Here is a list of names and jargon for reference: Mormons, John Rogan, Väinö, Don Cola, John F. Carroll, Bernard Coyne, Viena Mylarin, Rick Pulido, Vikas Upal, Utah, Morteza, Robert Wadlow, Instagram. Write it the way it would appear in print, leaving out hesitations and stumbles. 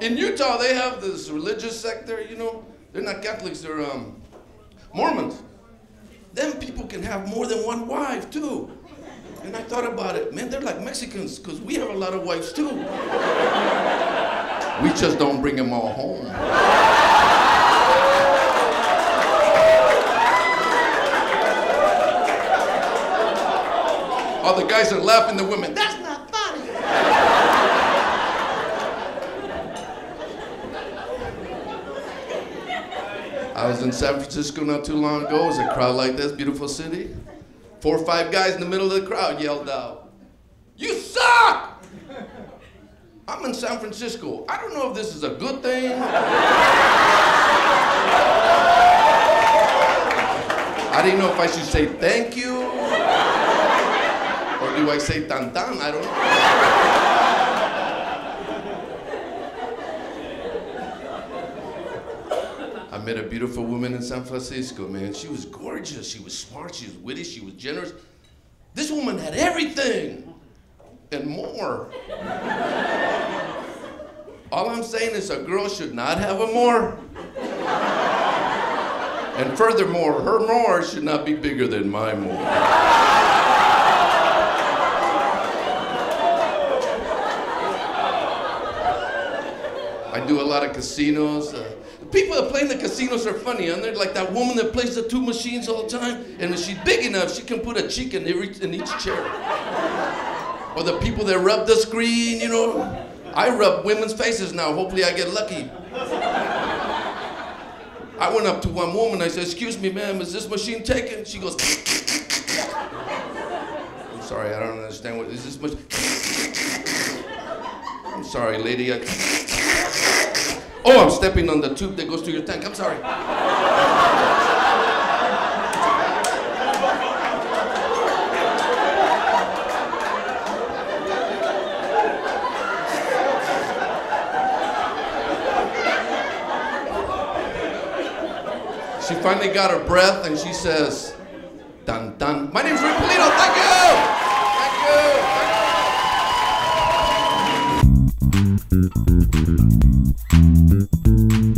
In Utah, they have this religious sector, you know, they're not Catholics, they're Mormons. Them people can have more than one wife, too. And I thought about it, man, they're like Mexicans, because we have a lot of wives, too. We just don't bring them all home. All the guys are laughing, the women, that's not funny. I was in San Francisco not too long ago. It was a crowd like this, beautiful city. 4 or 5 guys in the middle of the crowd yelled out, "You suck!" I'm in San Francisco. I don't know if this is a good thing. I didn't know if I should say thank you. Do I say tan-tan? I don't know. I met a beautiful woman in San Francisco, man. She was gorgeous, she was smart, she was witty, she was generous. This woman had everything and more. All I'm saying is a girl should not have a more. And furthermore, her more should not be bigger than my more. I do a lot of casinos. The people that play in the casinos are funny, aren't they? Like that woman that plays the 2 machines all the time, and when she's big enough, she can put a cheek in each chair. Or the people that rub the screen, you know. I rub women's faces now, hopefully I get lucky. I went up to one woman, I said, "Excuse me, ma'am, is this machine taken?" She goes, "I'm sorry, I don't understand what, is this machine?" "I'm sorry, lady, oh, I'm stepping on the tube that goes to your tank. I'm sorry." She finally got her breath and she says, "Tan tan." My name's Rick Pulido. Thank you. Thank you. Thank you.